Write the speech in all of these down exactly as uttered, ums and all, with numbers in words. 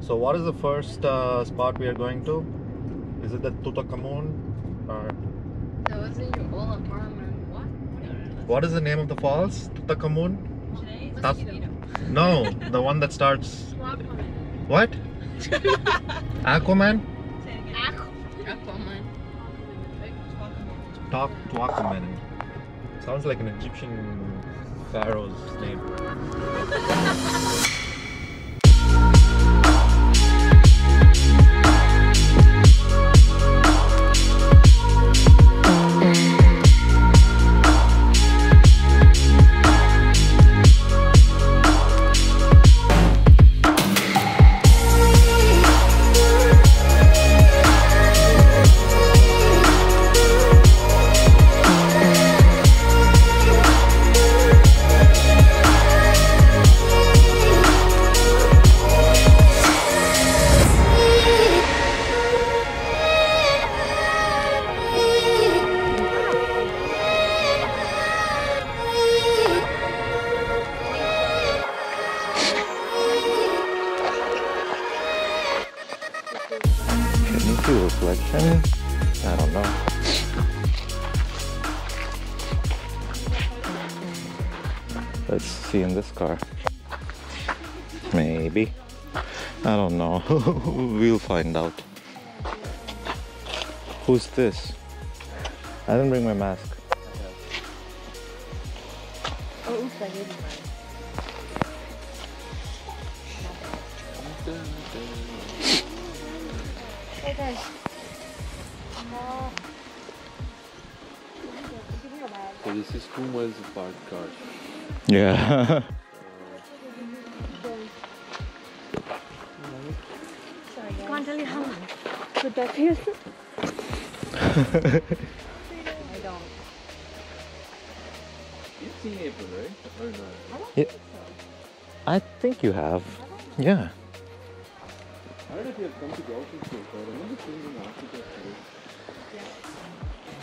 So what is the first uh, spot we are going to? Is it the Tutakamun? Or... That wasn't your old apartment. What? What, what is the name of the falls? Tutakamun? That... No, the one that starts... Aquaman. What? Aquaman? Aquaman. Talk to Aquaman. Sounds like an Egyptian pharaoh's name. Reflection? I don't know. Let's see in this car. Maybe. I don't know. We'll find out. Who's this? I didn't bring my mask. Oh, oops, I gave you mine. Hey guys. So this is two miles apart car. Yeah. Sorry, guys. Can't tell you how much. Would that be yourself? I don't. You've seen April, right? Or not? I don't think so. I think you have. Yeah. I heard if you have come to the office so far, I remember seeing an architect today. Yeah.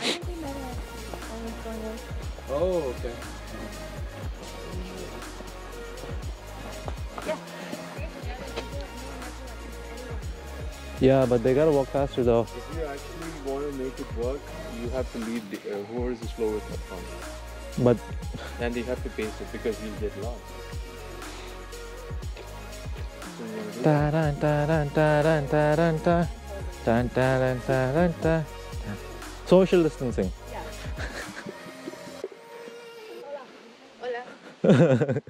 I think we met at Owen's Corner. Oh, okay. Yeah, but they gotta walk faster though. If you actually want to make it work, you have to lead the, uh, whoever is the slowest up front. But... And they have to pace it because you'll get lost. Ta da da da da da da da da da da da da. Social distancing. Yeah. Hola. Hola.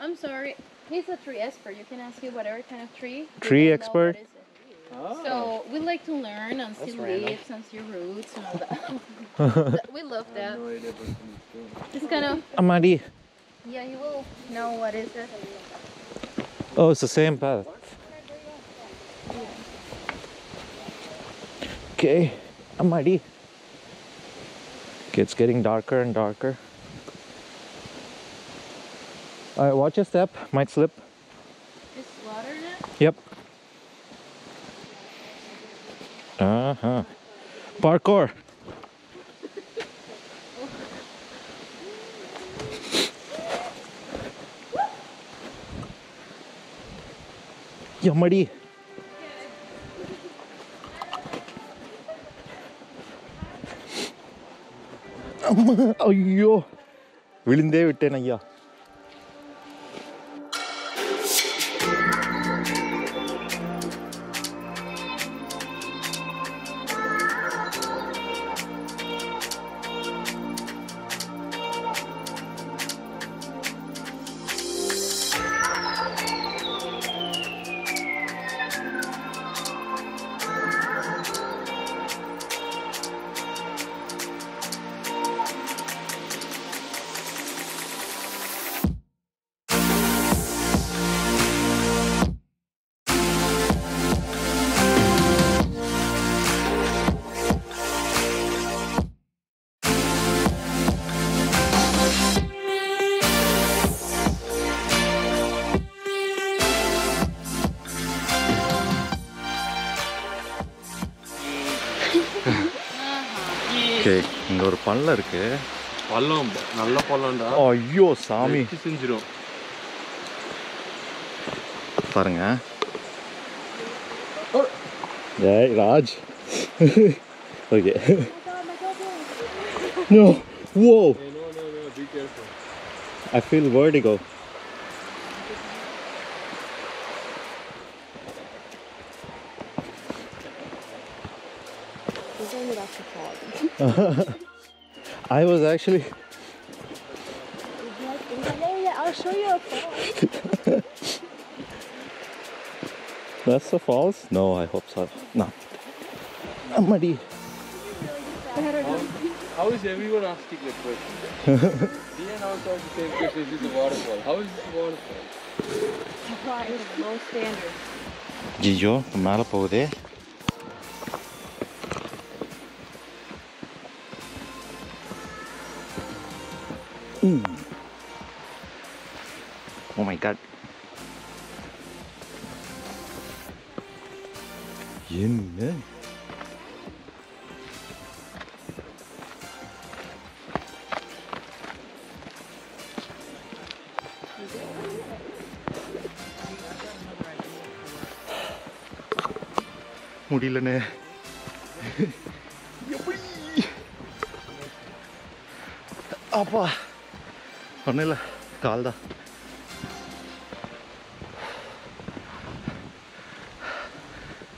I'm sorry. He's a tree expert. You can ask him whatever kind of tree. Tree expert. Oh. So we like to learn and see leaves and see roots and all that. We love that. It's kind of. Amari. Yeah, you will know what is it. Oh, it's the same path. Okay, I'm ready. Okay, it's getting darker and darker. Alright, watch your step, might slip. Is water in it? Yep. Uh-huh. Parkour! Yamadi. Ayyo. Vilinde vitten ayya. Okay, there is a pond. There is a nice pond. Oh, Sami! Look, Right, Raj. Look at it. No! Whoa! Hey, no, no, no, be careful. I feel vertigo. I was actually. I'll show you a falls. That's the falls? No, I hope so. No. Amari. How is everyone asking that question? We and I thought the same question. Is this a waterfall? How is this a waterfall? It's low standard. Jijo, the Malapu over there. Mm. Oh my god. Yeah. Mudilane. Appa. Anela kalda.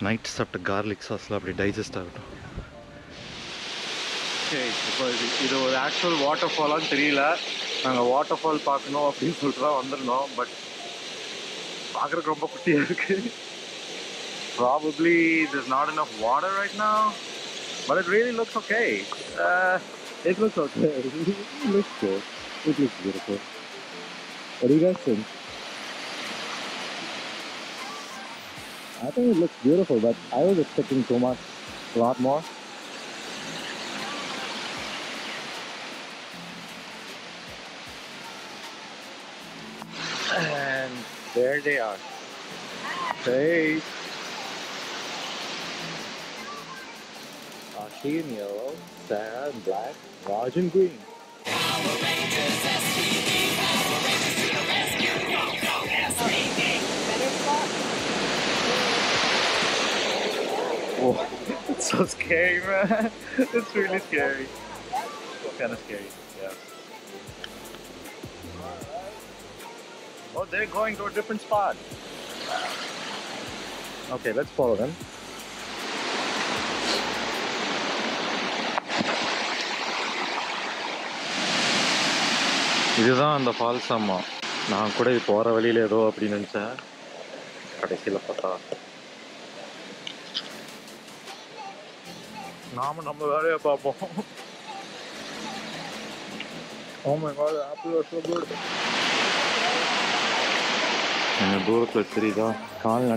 Night sapped garlic sauce la digest aagudum. Okay, because idu or actual waterfall on Tirila. Nanga waterfall paakano appdi solra vandirnom, but paakradhukku romba kuttiya irukku. Probably there's not enough water right now, but it really looks okay. Uh, it looks okay. It looks good. It looks beautiful. What do you guys think? I think it looks beautiful, but I was expecting so much, a lot more. And there they are. Hey! Ashi in yellow, Sarah in black, Raj in green. Oh, it's so scary, man. It's really scary. It's kind of scary, yeah. Oh, they're going to a different spot. Okay, let's follow them. This is the falls. I'm going to go to the falls. Oh my god, the apple are so good. I'm going to go to the apple.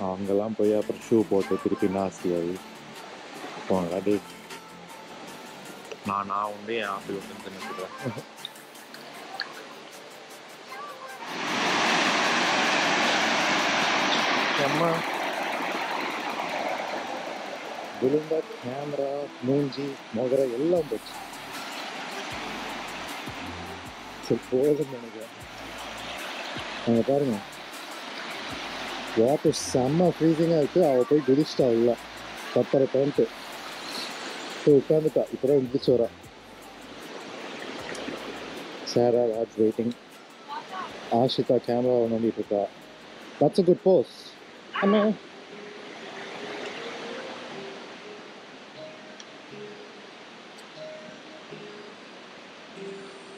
I'm going No, no, only I feel something. Camera, Bulinda, camera, Moonji, Mogara, all of it. So poor man, I am telling you. What is summer freezing? I think I will be good to all. Tapper pant. So, I'm going to Sarah is waiting. Ashita camera on the That's a good pose. I know.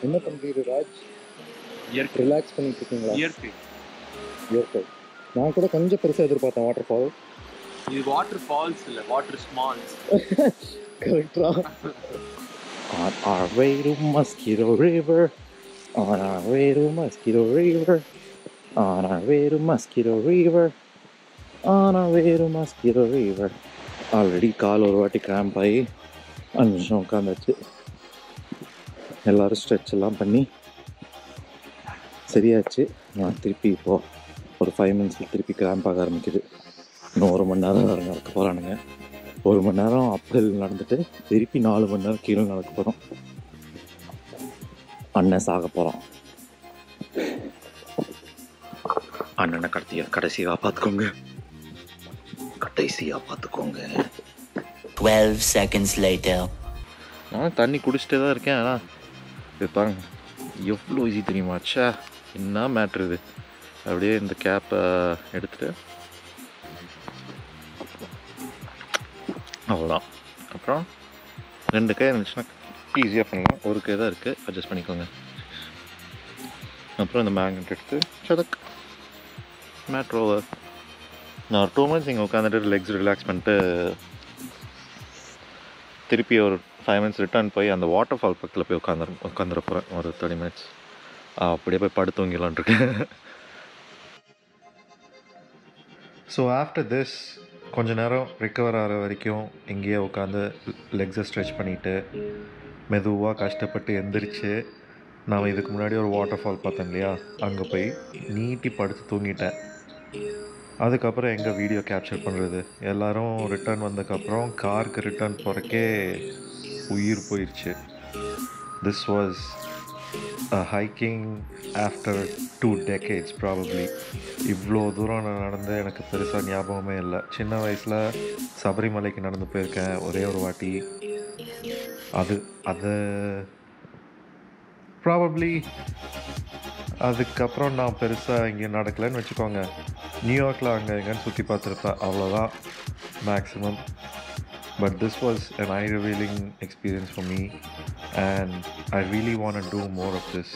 What are you doing, Raj? You're relaxed. You're free. You're free. I'm going to go to waterfall. It's waterfalls, water smalls. Correct. On our way to Mosquito River. On our way to Mosquito River. On our way to Mosquito River. On our way to Mosquito River. Already call over to cramp. I am shocked at it. A lot of stretch. Lampani. Seriachi. Not three people. For five minutes, three people cramp. No one another. ஒரு மணி நேரம் அப்ஹில் நடந்துட்டு திருப்பி நாலு மணி நேரம் கீழே நடக்க போகிறோம். அண்ணன் சாக போகிறோம். அண்ணனை கடத்தியா கடைசியாக பார்த்துக்கோங்க கடைசியாக பார்த்துக்கோங்க twelve seconds later. நான் தண்ணி குடிச்சிட்டே தான் இருக்கேன். ஆனால் இது பாருங்க எவ்வளோ ஈஸி தெரியுமாச்சா, என்ன மேட்ரு இது. அப்படியே இந்த கேப்பை எடுத்துகிட்டு அவ்வளோதான். அப்புறம் ரெண்டு கை இருந்துச்சுன்னா ஈஸியாக பண்ணலாம், ஒரு கை தான் இருக்குது, அட்ஜஸ்ட் பண்ணிக்கோங்க. அப்புறம் இந்த மேக்னெட் எடுத்து சதக் மேட்ரு ஓவர். நான் ஒரு டூ மந்த்ஸ் இங்கே உட்காந்துட்டு லெக்ஸ் ரிலாக்ஸ் பண்ணிட்டு திருப்பி ஒரு ஃபைவ் மினிட்ஸ் ரிட்டர்ன் போய் அந்த வாட்டர் ஃபால் பக்கத்தில் போய் உட்காந்து உட்காந்துட போகிறேன் ஒரு தேர்ட்டி மினிட்ஸ் அப்படியே போய் படுத்து தூங்கிடலான்ட்ருக்கேன். ஸோ ஆஃப்டர் திஸ் கொஞ்சம் நேரம் ரிக்கவர் ஆகிற வரைக்கும் இங்கேயே உட்காந்து லெக்ஸை ஸ்ட்ரெச் பண்ணிவிட்டு மெதுவாக கஷ்டப்பட்டு எந்திரிச்சு நான் இதுக்கு முன்னாடி ஒரு வாட்டர் ஃபால் பார்த்தேன் இல்லையா, அங்கே போய் நீட்டி படுத்து தூங்கிட்டேன். அதுக்கப்புறம் எங்கே வீடியோ கேப்சர் பண்ணுறது, எல்லோரும் ரிட்டர்ன் வந்ததுக்கப்புறம் காருக்கு ரிட்டர்ன் போகிறக்கே உயிர் போயிடுச்சு. This was a hiking after two decades probably. இவ்வளோ தூரம் நான் நடந்து எனக்கு பெருசாக ஞாபகமே இல்லை. சின்ன வயசில் சபரிமலைக்கு நடந்து போயிருக்கேன் ஒரே ஒரு வாட்டி. அது அது ப்ராபப்ளி அதுக்கப்புறம் நான் பெருசாக இங்கே நடக்கலைன்னு வச்சுக்கோங்க. நியூயார்க்கில் அங்கே எங்கேன்னு சுற்றி பார்த்துருப்பேன், அவ்வளோதான் maximum. But this was an eye-revealing experience for me and I really want to do more of this.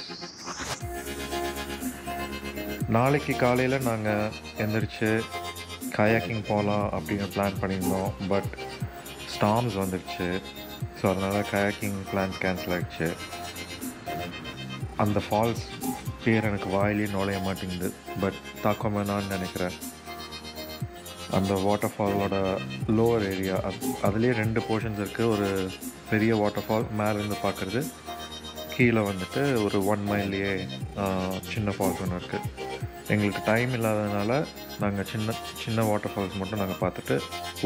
நாளைக்கு காலையில் நாங்கள் எந்திரிச்சு கயாக்கிங் போகலாம் அப்படின்னு பிளான் பண்ணியிருந்தோம். பட் ஸ்டார்ம்ஸ் வந்துடுச்சு. ஸோ அதனால் கயாக்கிங் பிளான்ஸ் கேன்சல் ஆகிடுச்சு. அந்த ஃபால்ஸ் பேர் எனக்கு வாயிலே நுழைய மாட்டேங்குது, பட் தாக்கோமேனான்னு நினைக்கிறேன். அந்த வாட்டர் ஃபாலோட லோவர் ஏரியா, அது அதுலேயே ரெண்டு போர்ஷன்ஸ் இருக்குது. ஒரு பெரிய வாட்டர் ஃபால் மேலேருந்து பார்க்குறது, கீழே வந்துட்டு ஒரு ஒன் மைல்லையே சின்ன ஃபால்ஸ் ஒன்று இருக்குது. எங்களுக்கு டைம் இல்லாததுனால நாங்கள் சின்ன சின்ன வாட்டர் ஃபால்ஸ் மட்டும் நாங்கள் பார்த்துட்டு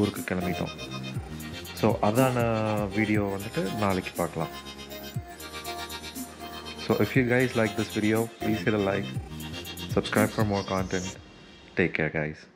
ஊருக்கு கிளம்பிட்டோம். ஸோ அதான வீடியோ வந்துட்டு நாளைக்கு பார்க்கலாம். So if you guys like this video, please hit a like, subscribe for more content. Take care guys.